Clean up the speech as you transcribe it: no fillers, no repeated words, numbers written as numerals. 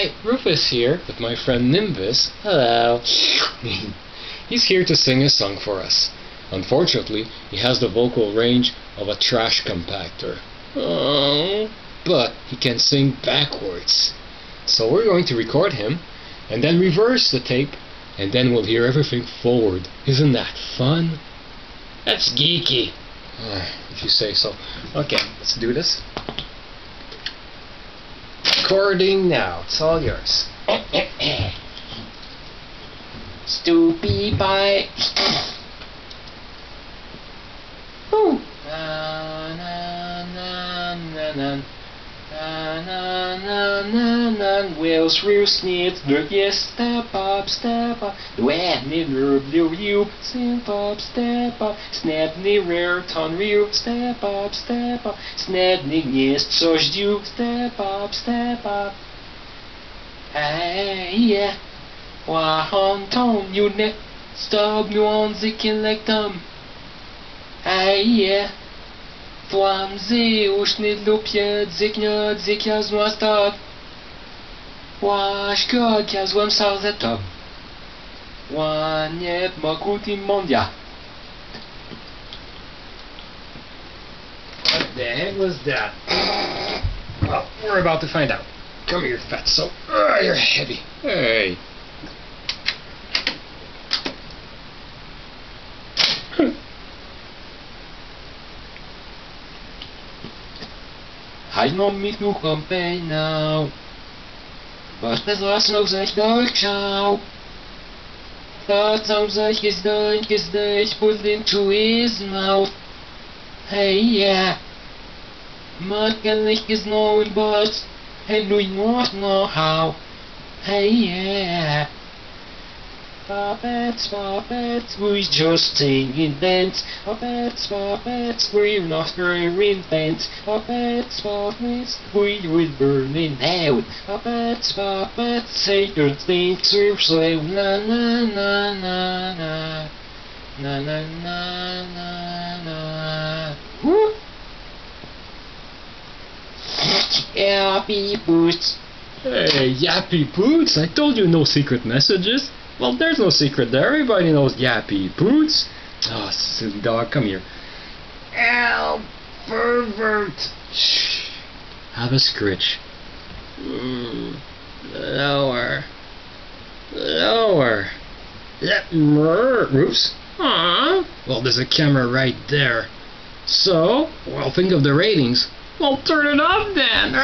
Hi, Rufus here with my friend Nimbus. Hello. He's here to sing a song for us. Unfortunately, he has the vocal range of a trash compactor. Oh, but he can sing backwards. So we're going to record him and then reverse the tape, and then we'll hear everything forward. Isn't that fun? That's geeky. If you say so. Okay, let's do this. Recording now. It's all yours. Stoopy pie. Ooh. Na na na na na na na na. Wheels roost needs the yes. Step up, wet near blue you. Step up, snap near rear ton rear. Step up, snap near yes. So you step up. Hey yeah, wah on tone you ne. Stop new on the kin like them. Hey yeah, flamzy ush need loop yet. Zikna zikas no stop. Wash God, kazłem sam ze top. Łanie makuti mondia. What the heck was that? Well, we're about to find out. Come here, fatso. Oh, you're heavy. Hey. Haj no mich nu kompej now. Was das was noch sich durchschau? Das haben sich gesdeucht, put into his mouth. Hey, yeah. Man kann nicht gesnauen, but hey, do you not know how? Hey, yeah. Pawpets, we just sing in dance. Pawpets, we're not very intense. Pawpets, we will burn in hell. Pawpets, say your things are slow. Na na na na na na na na na na. Woo! Yappy boots. Hey, yappy boots! I told you no secret messages. Well, there's no secret there. Everybody knows yappy boots. Oh, silly dog, come here. Ow, pervert. Shh. Have a scritch. Lower. Lower. That Rufus. Aww. Well, there's a camera right there. So, well, think of the ratings. Well, turn it off then.